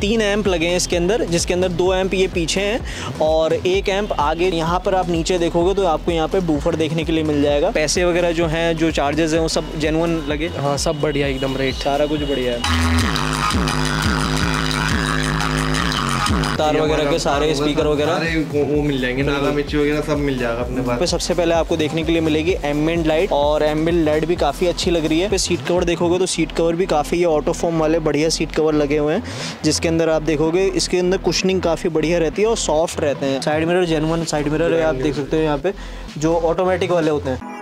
तीन एम्प लगे हैं इसके अंदर, जिसके अंदर दो एम्प ये पीछे हैं और एक एम्प आगे। यहाँ पर आप नीचे देखोगे तो आपको यहाँ पे बूफर देखने के लिए मिल जाएगा। पैसे वगैरह जो हैं, जो चार्जेस हैं, वो सब जेन्युइन लगे। हाँ, सब बढ़िया, एकदम रेट सारा कुछ बढ़िया है। तार वगैरह के सारे स्पीकर वगैरह वो मिल जाएंगे, नाकामिची वगैरह सब मिल जाएगा अपने पास। सबसे पहले आपको देखने के लिए मिलेगी एम्बिएंट लाइट, और एम्बिएंट लाइट भी काफ़ी अच्छी लग रही है। फिर सीट कवर देखोगे तो सीट कवर भी काफ़ी ऑटो फॉर्म वाले बढ़िया सीट कवर लगे हुए हैं, जिसके अंदर आप देखोगे इसके अंदर कुशनिंग काफ़ी बढ़िया रहती है और सॉफ्ट रहते हैं। Side mirror genuine side mirror है, आप देख सकते हो यहाँ पे, जो ऑटोमेटिक वाले होते हैं।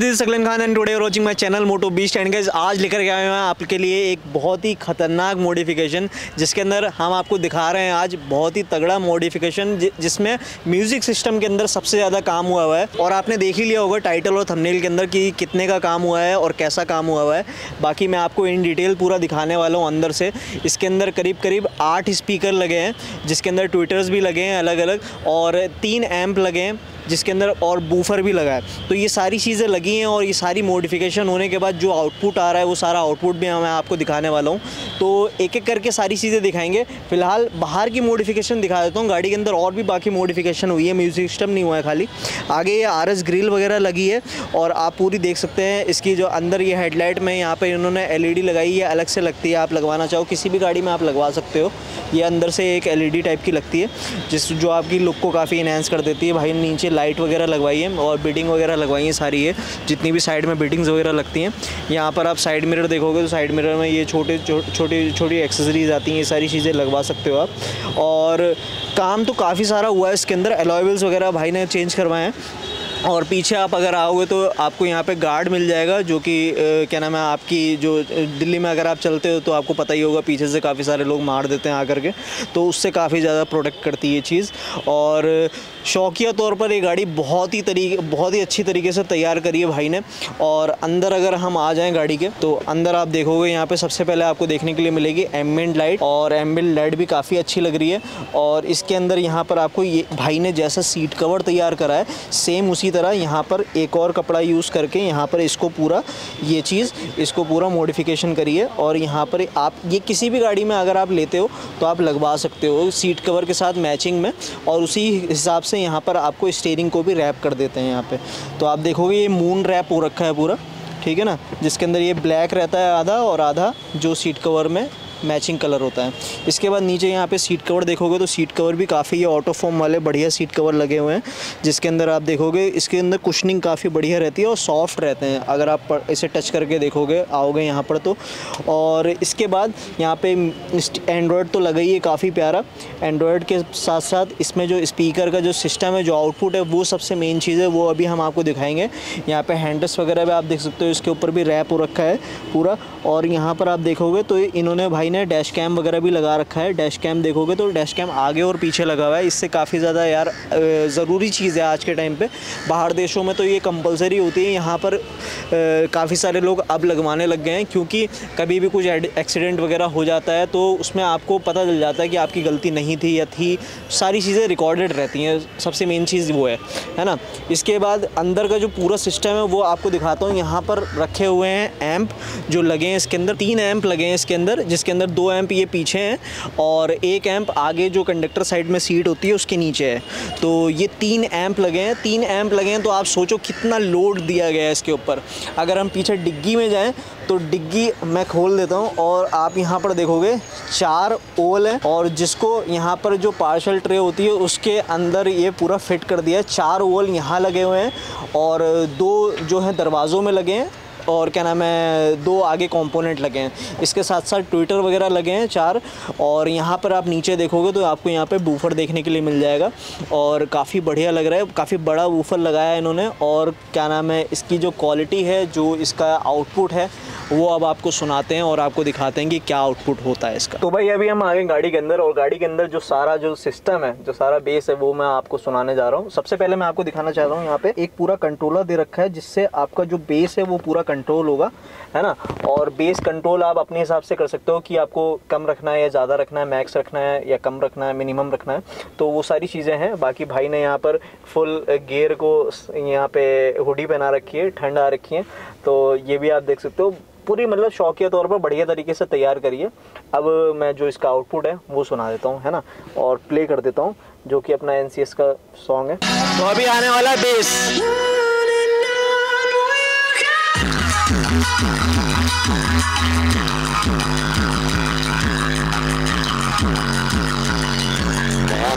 This Saklain Khan and today watching my channel Moto Beast. And guys, आज लेकर के आए हैं आपके लिए एक बहुत ही खतरनाक मॉडिफिकेशन, जिसके अंदर हम आपको दिखा रहे हैं आज बहुत ही तगड़ा मॉडिफिकेशन, जिसमें म्यूजिक सिस्टम के अंदर सबसे ज़्यादा काम हुआ है। और आपने देख ही लिया होगा टाइटल और थंबनेल के अंदर कि कितने का काम हुआ है और कैसा काम हुआ है। बाकी मैं आपको इन डिटेल पूरा दिखाने वाला हूँ अंदर से। इसके अंदर करीब करीब 8 स्पीकर लगे हैं, जिसके अंदर ट्विटर्स भी लगे हैं अलग अलग, और 3 एम्प लगे हैं जिसके अंदर, और बूफर भी लगा है। तो ये सारी चीज़ें लगी हैं, और ये सारी मॉडिफिकेशन होने के बाद जो आउटपुट आ रहा है वो सारा आउटपुट भी मैं आपको दिखाने वाला हूँ। तो एक एक करके सारी चीज़ें दिखाएंगे। फिलहाल बाहर की मॉडिफिकेशन दिखा देता हूँ। गाड़ी के अंदर और भी बाकी मॉडिफिकेशन हुई है, म्यूज़िक सिस्टम नहीं हुआ है खाली। आगे ये RS ग्रिल वगैरह लगी है, और आप पूरी देख सकते हैं इसकी जो अंदर ये हेडलाइट में यहाँ पर इन्होंने LED लगाई है। अलग से लगती है, आप लगवाना चाहो किसी भी गाड़ी में आप लगवा सकते हो। ये अंदर से एक LED टाइप की लगती है, जो आपकी लुक को काफ़ी इन्हेंस कर देती है। भाई नीचे लाइट वगैरह लगवाई है और बीडिंग वगैरह लगवाई है सारी, ये जितनी भी साइड में बीडिंग्स वगैरह लगती हैं। यहाँ पर आप साइड मिरर देखोगे तो साइड मिरर में ये छोटी एक्सेसरीज आती हैं, ये सारी चीज़ें लगवा सकते हो आप। और काम तो काफ़ी सारा हुआ है इसके अंदर। अलॉय व्हील्स वगैरह भाई ने चेंज करवाए हैं। और पीछे आप अगर आओगे तो आपको यहाँ पे गार्ड मिल जाएगा, जो कि क्या नाम है आपकी, जो दिल्ली में अगर आप चलते हो तो आपको पता ही होगा पीछे से काफ़ी सारे लोग मार देते हैं आकर के, तो उससे काफ़ी ज़्यादा प्रोटेक्ट करती है ये चीज़। और शौकिया तौर पर ये गाड़ी बहुत ही अच्छी तरीके से तैयार करी है भाई ने। और अंदर अगर हम आ जाएँ गाड़ी के, तो अंदर आप देखोगे यहाँ पर सबसे पहले आपको देखने के लिए मिलेगी एम्बिएंट लाइट, और एम्बिएंट लाइट भी काफ़ी अच्छी लग रही है। और इसके अंदर यहाँ पर आपको ये भाई ने जैसा सीट कवर तैयार करा है, सेम उसी तरह यहाँ पर एक और कपड़ा यूज़ करके यहाँ पर इसको पूरा ये चीज़ इसको पूरा मॉडिफिकेशन करिए। और यहाँ पर आप ये किसी भी गाड़ी में अगर आप लेते हो तो आप लगवा सकते हो सीट कवर के साथ मैचिंग में। और उसी हिसाब से यहाँ पर आपको स्टीयरिंग को भी रैप कर देते हैं यहाँ पे। तो आप देखोगे ये मून रैप हो रखा है पूरा, ठीक है ना, जिसके अंदर ये ब्लैक रहता है आधा और आधा जो सीट कवर में मैचिंग कलर होता है। इसके बाद नीचे यहाँ पे सीट कवर देखोगे तो सीट कवर भी काफ़ी ये ऑटो फॉर्म वाले बढ़िया सीट कवर लगे हुए हैं, जिसके अंदर आप देखोगे इसके अंदर कुशनिंग काफ़ी बढ़िया रहती है और सॉफ्ट रहते हैं अगर आप इसे टच करके देखोगे आओगे यहाँ पर तो। और इसके बाद यहाँ पे एंड्रॉयड तो लगा ही है काफ़ी प्यारा। एंड्रॉयड के साथ साथ इसमें जो स्पीकर का जो सिस्टम है, जो आउटपुट है, वो सबसे मेन चीज़ है, वो अभी हम आपको दिखाएंगे। यहाँ पर हैंडल्स वगैरह भी आप देख सकते हो, इसके ऊपर भी रैप हो रखा है पूरा। और यहाँ पर आप देखोगे तो इन्होंने भाई ने डैश कैम वगैरह भी लगा रखा है। डैश कैम देखोगे तो डैश कैम आगे और पीछे लगा हुआ है। इससे काफ़ी ज़्यादा यार ज़रूरी चीज़ है आज के टाइम पे। बाहर देशों में तो ये कंपलसरी होती है, यहाँ पर काफ़ी सारे लोग अब लगवाने लग गए हैं, क्योंकि कभी भी कुछ एक्सीडेंट वगैरह हो जाता है तो उसमें आपको पता चल जाता है कि आपकी गलती नहीं थी या थी। सारी चीज़ें रिकॉर्डेड रहती हैं, सबसे मेन चीज़ वो है ना। इसके बाद अंदर का जो पूरा सिस्टम है वो आपको दिखाता हूँ। यहाँ पर रखे हुए हैं एम्प जो लगे हैं इसके अंदर, 3 एम्प लगे हैं इसके अंदर, जिसके अंदर 2 एम्प ये पीछे हैं और एक एम्प आगे जो कंडक्टर साइड में सीट होती है उसके नीचे है। तो ये 3 एम्प लगे हैं। 3 एम्प लगे हैं तो आप सोचो कितना लोड दिया गया है इसके ऊपर। अगर हम पीछे डिग्गी में जाएं तो डिग्गी मैं खोल देता हूं और आप यहां पर देखोगे 4 ओल हैं, और जिसको यहां पर जो पार्शल ट्रे होती है उसके अंदर ये पूरा फिट कर दिया है। 4 ओल यहाँ लगे हुए हैं और 2 जो हैं दरवाज़ों में लगे हैं, और क्या नाम है 2 आगे कंपोनेंट लगे हैं। इसके साथ साथ ट्विटर वगैरह लगे हैं 4। और यहाँ पर आप नीचे देखोगे तो आपको यहाँ पे बूफर देखने के लिए मिल जाएगा, और काफ़ी बढ़िया लग रहा है, काफ़ी बड़ा बूफर लगाया है इन्होंने। और क्या नाम है इसकी जो क्वालिटी है, जो इसका आउटपुट है, वो अब आपको सुनाते हैं और आपको दिखाते हैं कि क्या आउटपुट होता है इसका। तो भाई अभी हम आगे गाड़ी के अंदर, और गाड़ी के अंदर जो सारा जो सिस्टम है, जो सारा बेस है, वो मैं आपको सुनाने जा रहा हूँ। सबसे पहले मैं आपको दिखाना चाह रहा हूँ यहाँ पर एक पूरा कंट्रोलर दे रखा है, जिससे आपका जो बेस है वो पूरा कंट्रोल होगा, है ना। और बेस कंट्रोल आप अपने हिसाब से कर सकते हो कि आपको कम रखना है या ज़्यादा रखना है, मैक्स रखना है या कम रखना है, मिनिमम रखना है, तो वो सारी चीज़ें हैं। बाकी भाई ने यहाँ पर फुल गियर को यहाँ पे हुडी पहना रखी है, ठंड आ रखी है, तो ये भी आप देख सकते हो। पूरी मतलब शौकिया तौर पर बढ़िया तरीके से तैयार करिए। अब मैं जो इसका आउटपुट है वो सुना देता हूँ, है ना, और प्ले कर देता हूँ, जो कि अपना एनसीएस का सॉन्ग है। तो अभी आने वाला है बेस,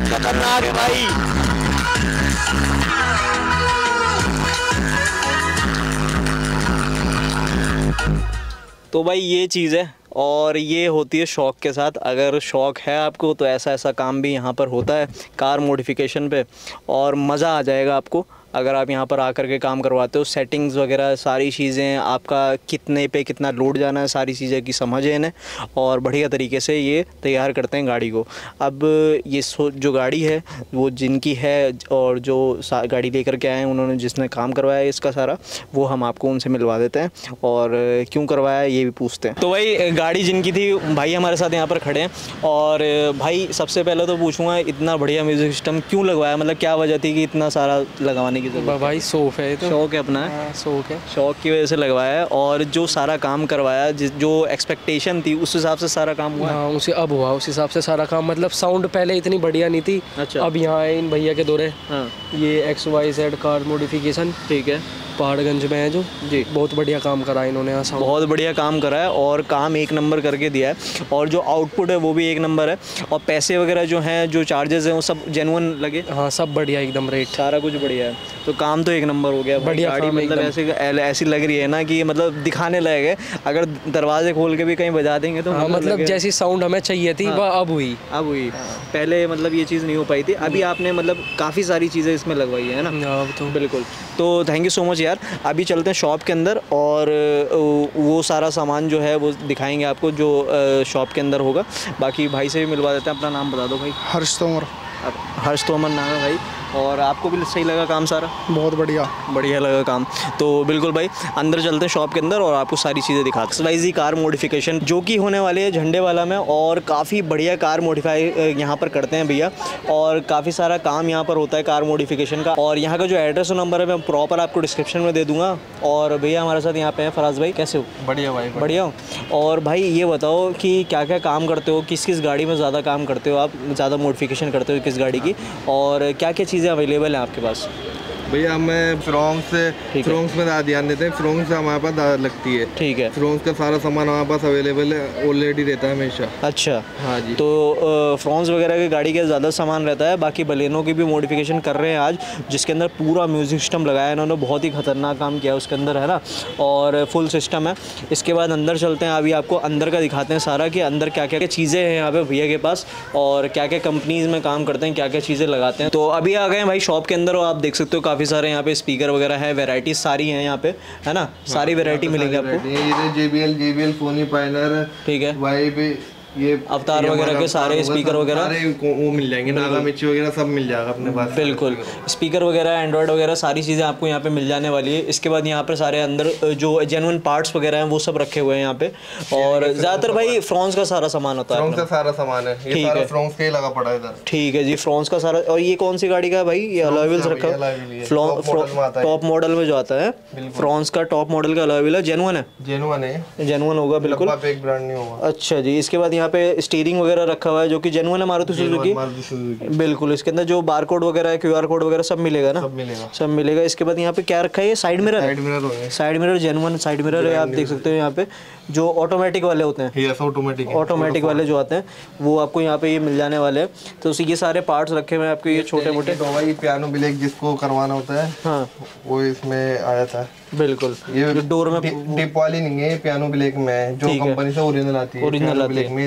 खतरनाक है भाई। तो भाई ये चीज़ है, और ये होती है शौक़ के साथ। अगर शौक़ है आपको तो ऐसा ऐसा काम भी यहाँ पर होता है कार मॉडिफिकेशन पे, और मज़ा आ जाएगा आपको अगर आप यहाँ पर आकर के काम करवाते हो। सेटिंग्स वगैरह सारी चीज़ें, आपका कितने पे कितना लोड जाना है, सारी चीज़ें की समझें इन्हें, और बढ़िया तरीके से ये तैयार करते हैं गाड़ी को। अब ये जो गाड़ी है वो जिनकी है और जो गाड़ी लेकर के आए हैं उन्होंने, जिसने काम करवाया है इसका सारा, वो हम आपको उनसे मिलवा देते हैं और क्यों करवाया ये भी पूछते हैं। तो भाई गाड़ी जिनकी थी, भाई हमारे साथ यहाँ पर खड़े हैं। और भाई सबसे पहले तो पूछूँगा, इतना बढ़िया म्यूज़िक सिस्टम क्यों लगवाया, मतलब क्या वजह थी कि इतना सारा लगवाने की? भाई शौक है, तो शौक है अपना, शौक की वजह से लगवाया है। और जो सारा काम करवाया, जो एक्सपेक्टेशन थी उस हिसाब से सारा काम हुआ, उसे अब हुआ उस हिसाब से सारा काम। मतलब साउंड पहले इतनी बढ़िया नहीं थी। अच्छा। अब यहाँ है इन भैया के दौरे, हाँ। ये XYZ कार मॉडिफिकेशन, ठीक है, पहाड़गंज में है जो जी। बहुत बढ़िया काम करा है इन्होंने, यहाँ बहुत बढ़िया काम करा है और काम एक नंबर करके दिया है, और जो आउटपुट है वो भी एक नंबर है। और पैसे वगैरह जो हैं, जो चार्जेस हैं, वो सब जेन्युइन लगे, हाँ सब बढ़िया, एकदम रेट सारा कुछ बढ़िया है। तो काम तो एक नंबर हो गया, बढ़िया गाड़ी, मतलब ऐसी लग रही है ना कि मतलब दिखाने लायक है। अगर दरवाजे खोल के भी कहीं बजा देंगे तो मतलब जैसी साउंड हमें चाहिए थी वह अब हुई। पहले मतलब ये चीज़ नहीं हो पाई थी, अभी आपने मतलब काफ़ी सारी चीज़ें इसमें लगवाई है ना। बिल्कुल, तो थैंक यू सो मच यार। अभी चलते हैं शॉप के अंदर, और वो सारा सामान जो है वो दिखाएंगे आपको जो शॉप के अंदर होगा। बाकी भाई से भी मिलवा देते हैं। अपना नाम बता दो भाई। हर्ष तोमर। हर्ष तोमर नाम है भाई। और आपको भी सही लगा काम सारा? बहुत बढ़िया, बढ़िया लगा काम। तो बिल्कुल भाई, अंदर चलते हैं शॉप के अंदर और आपको सारी चीज़ें दिखाते हैं। XYZ कार मॉडिफिकेशन जो कि होने वाले है झंडे वाला में, और काफ़ी बढ़िया कार मॉडिफाई यहाँ पर करते हैं भैया, और काफ़ी सारा काम यहाँ पर होता है कार मॉडिफिकेशन का। और यहाँ का जो एड्रेस और नंबर है मैं प्रॉपर आपको डिस्क्रिप्शन में दे दूँगा। और भैया हमारे साथ यहाँ पे हैं फराज़ भाई। कैसे हो? बढ़िया भाई, बढ़िया हो। और भाई ये बताओ कि क्या क्या काम करते हो, किस किस गाड़ी में ज़्यादा काम करते हो आप, ज़्यादा मॉडिफिकेशन करते हो किस गाड़ी की, और क्या क्या चीज़ें अवेलेबल है आपके पास? भैया हमें फ्रॉन्क्स में ज़्यादा ध्यान देते हैं, फ्रॉन्क्स हमारे पास ज़्यादा लगती है, ठीक है। फ्रॉन्क्स का सारा सामान हमारे पास अवेलेबल है, ऑलरेडी रहता है हमेशा। अच्छा, हाँ जी। तो फ्रॉन्क्स वगैरह की गाड़ी का ज़्यादा सामान रहता है। बाकी बलेनो की भी मॉडिफिकेशन कर रहे हैं आज, जिसके अंदर पूरा म्यूज़िक सिस्टम लगाया इन्होंने, बहुत ही खतरनाक काम किया उसके अंदर, है ना, और फुल सिस्टम है। इसके बाद अंदर चलते हैं, अभी आपको अंदर का दिखाते हैं सारा कि अंदर क्या क्या चीज़ें हैं यहाँ पे भैया के पास, और क्या क्या कंपनीज़ में काम करते हैं, क्या क्या चीज़ें लगाते हैं। तो अभी आ गए भाई शॉप के अंदर, और आप देख सकते हो काफ़ी सारे यहाँ पे स्पीकर वगैरह है, वैरायटी सारी है यहाँ पे, है ना, सारी वैरायटी मिलेगी आपको। ये जेबीएल, सोनी, पायनियर, ठीक है, ये अवतार वगैरह के सारे स्पीकर वगैरह वो मिल जाएंगे, नाकामिची वगैरह सब मिल जाएगा अपने पास। बिल्कुल, स्पीकर वगैरह, एंड्रॉयड वगैरह सारी चीज़ें आपको यहाँ पे मिल जाने वाली है। इसके बाद यहाँ पर सारे अंदर जो जेन्युइन पार्ट्स वगैरह हैं वो सब रखे हुए हैं यहाँ पे। और ज़्यादातर भाई फ्रॉन्क्स का सारा सामान होता है, सारा सामान है, ठीक है, फ्रॉन्क्स का ही लगा पड़ा है इधर, ठीक है जी, फ्रॉन्क्स का सारा। और ये कौन सी गाड़ी का भाई? ये अलॉय व्हील्स रखा है, टॉप मॉडल में जो आता है, फ्रॉन्क्स का टॉप मॉडल का अलॉय व्हील है, जेन्युइन होगा, बिल्कुल ब्रांड न्यू होगा। अच्छा जी। इसके बाद यहाँ पे स्टीयरिंग वगैरह रखा हुआ है जो कि जेन्युइन है, मारुति सुजुकी, बिल्कुल। इसके अंदर जो बारकोड वगैरह है, QR कोड वगैरह सब मिलेगा ना, सब मिलेगा। इसके बाद यहाँ पे क्या रखा है? ये side mirror genuine side mirror है, आप देख सकते हो। यहाँ पे जो ऑटोमेटिक वाले होते हैं, यस ऑटोमेटिक वाले जो आते हैं वो आपको यहाँ पे ये मिल जाने वाले हैं। तो ये सारे पार्ट्स रखे हुए हैं आपके, ये छोटे मोटे पियानो ब्रेक जिसको करवाना होता है, हाँ वो इसमें आया था, बिल्कुल। ये डोर में टिप वाली नहीं है, पियानो ब्रेक में है, जो कंपनी से ओरिजिनल आती है,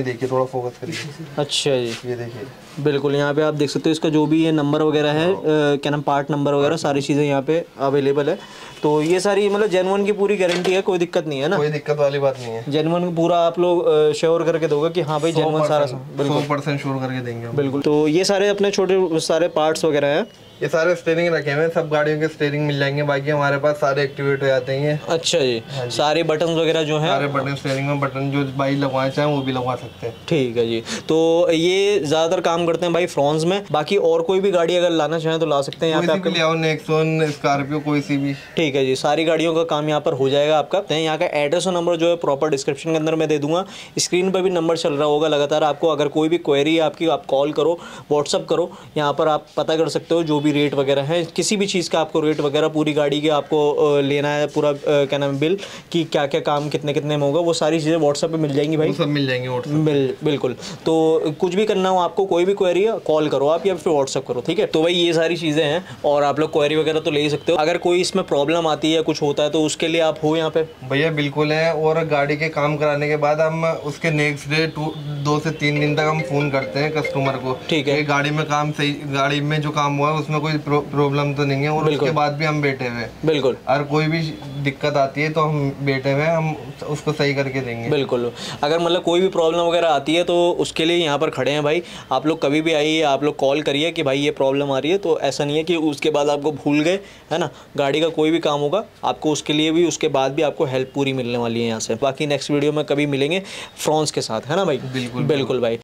ये देखिए, थोड़ा फोकस करिए। अच्छा जी, ये देखिए, बिल्कुल यहाँ पे आप देख सकते हो। इसका जो भी ये नंबर वगैरह है, क्या नाम, पार्ट नंबर वगैरह सारी चीज़ें यहाँ पे अवेलेबल है। तो ये सारी मतलब जेन्युइन की पूरी गारंटी है, कोई दिक्कत नहीं है ना, कोई दिक्कत वाली बात नहीं है। जेन्युइन को पूरा आप लोग श्योर करके दोगे कि हाँ भाई जेन्युइन सारा, 100% श्योर करके देंगे, बिल्कुल। तो ये सारे अपने छोटे सारे पार्ट्स वगैरह हैं ये सारे स्टेयरिंग रखे हुए हैं, सब गाड़ियों के स्टेयरिंग मिल जाएंगे। बाकी हमारे पास सारे एक्टिवेट हो जाते हैं। अच्छा जी, हाँ जी। सारे बटन वगैरह जो है, सारे बटन स्टेयरिंग में बटन जो भाई लगवाना चाहें वो भी लगवा सकते हैं। ठीक है जी, तो ये ज्यादातर काम करते हैं भाई फ्रॉन्स में। बाकी और कोई भी गाड़ी अगर लाना चाहें तो ला सकते हैं यहाँ पे, नेक्सॉन, स्कॉर्पियो, कोई सी भी। ठीक है जी, सारी गाड़ियों का काम यहाँ पर हो जाएगा आपका। यहाँ का एड्रेस और नंबर जो है प्रॉपर डिस्क्रिप्शन के अंदर मैं दे दूंगा, स्क्रीन पर भी नंबर चल रहा होगा लगातार। आपको अगर कोई भी क्वेरी है आपकी, आप कॉल करो, व्हाट्सअप करो, यहाँ पर आप पता कर सकते हो जो भी रेट वगैरह है, किसी भी चीज़ का आपको रेट वगैरह, पूरी गाड़ी के आपको लेना है पूरा क्या नाम बिल, कि क्या क्या काम कितने कितने में होगा, वो सारी चीज़ें व्हाट्सएप पे मिल जाएंगी भाई, सब मिल जाएंगी व्हाट्सएप। बिल्कुल, तो कुछ भी करना हो आपको, कोई भी क्वेरी है कॉल करो आप या फिर व्हाट्सअप करो। ठीक है, तो भाई ये सारी चीज़ें हैं और आप लोग क्वेरी वगैरह तो ले ही सकते हो। अगर कोई इसमें प्रॉब्लम आती है, कुछ होता है, तो उसके लिए आप हो यहाँ पे भैया? बिल्कुल है, और गाड़ी के काम कराने के बाद हम उसके नेक्स्ट डे 2 से 3 दिन तक हम फ़ोन करते हैं कस्टमर को। ठीक है, गाड़ी में काम सही, गाड़ी में जो काम हुआ है उसमें कोई प्रॉब्लम तो नहीं है, और उसके बाद भी हम बैठे हुए। बिल्कुल, और कोई भी दिक्कत आती है तो हम बैठे हुए हम उसको सही करके देंगे। बिल्कुल, अगर मतलब कोई भी प्रॉब्लम वगैरह आती है तो उसके लिए यहाँ पर खड़े हैं भाई। आप लोग कभी भी आइए, आप लोग कॉल करिए कि भाई ये प्रॉब्लम आ रही है, तो ऐसा नहीं है कि उसके बाद आपको भूल गए, है ना। गाड़ी का कोई भी काम होगा आपको उसके लिए भी, उसके बाद भी आपको हेल्प पूरी मिलने वाली है यहाँ से। बाकी नेक्स्ट वीडियो में कभी मिलेंगे फ्रॉन्स के साथ, है ना भाई। बिल्कुल भाई।